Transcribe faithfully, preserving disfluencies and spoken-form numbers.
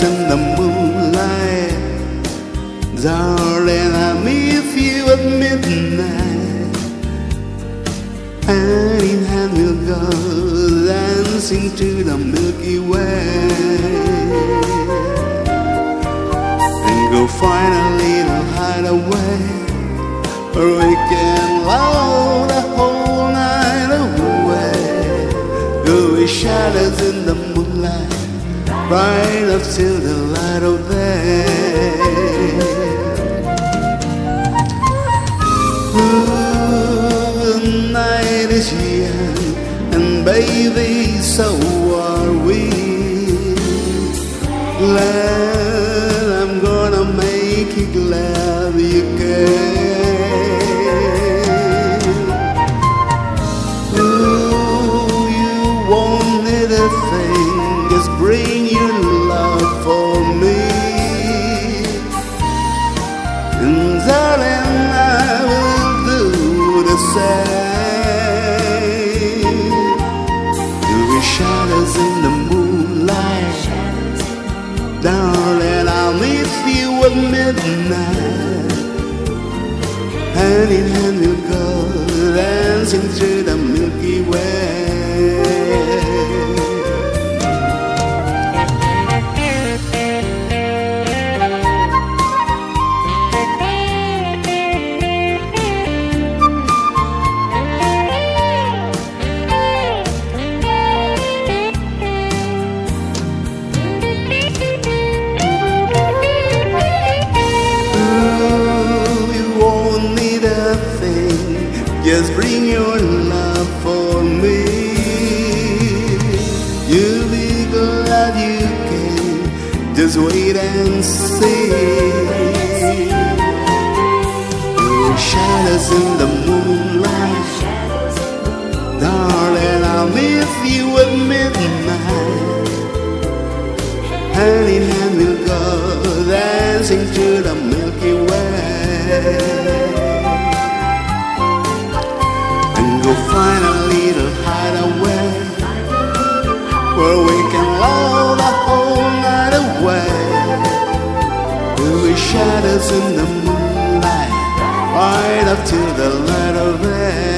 dance in the moonlight. Darling, I'll meet you at midnight, and in hand we'll go dancing to the Milky Way, and go find a little hideaway where we can love the whole night away. Go with shadows in the moonlight, right up till the light of day. Ooh, the night is young, and baby, so are we. Glad I'm gonna make you glad you can. Ooh, you won't need a thing, just bring your love for me, and darling, I will do the same. There are shadows in the moonlight, darling, I'll meet you at midnight, hand in hand we'll go dancing through the Milky Way. Just bring your love for me, you'll be glad you came, just wait and see. There are shadows in the moonlight, darling, I'll meet you at midnight, hand in hand we'll go dancing to the Milky Way. Go find a little hideaway where we can love the whole night away. There are shadows in the moonlight, right up to the light of day.